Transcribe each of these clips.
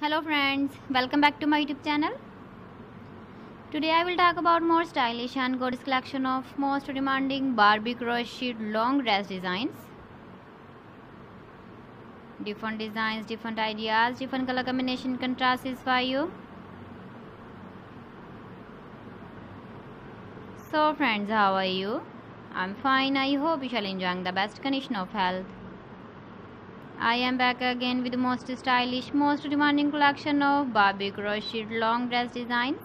Hello friends, welcome back to my YouTube channel. Today I will talk about more stylish and gorgeous collection of most demanding Barbie crocheted long dress designs. Different designs, different ideas, different color combination contrasts is for you. So friends, how are you? I'm fine. I hope you shall enjoying the best condition of health. I am back again with the most stylish, most demanding collection of Barbie crocheted long dress designs.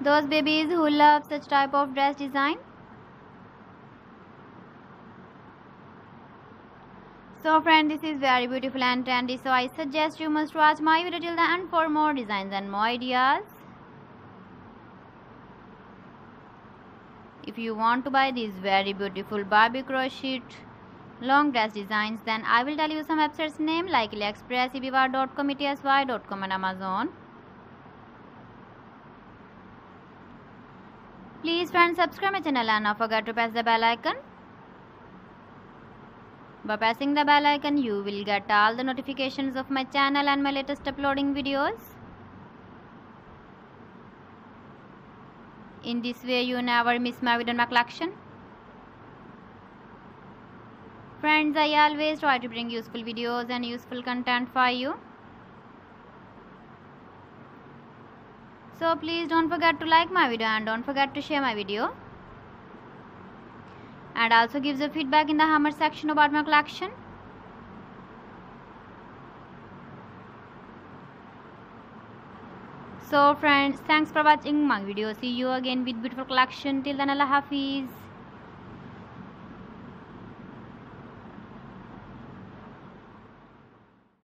Those babies who love such type of dress design. So friend, this is very beautiful and trendy, so I suggest you must watch my video till the end for more designs and more ideas. If you want to buy these very beautiful Barbie crocheted long dress designs, then I will tell you some websites name like ebvr.com, etsy.com and Amazon. Please friends, subscribe my channel and don't forget to press the bell icon. By pressing the bell icon, you will get all the notifications of my channel and my latest uploading videos. In this way, you never miss my video and my collection. Friends, I always try to bring useful videos and useful content for you. So please don't forget to like my video and don't forget to share my video. And also gives a feedback in the comment section about my collection. So friends, thanks for watching my video. See you again with beautiful collection. Till then, Allah Hafiz.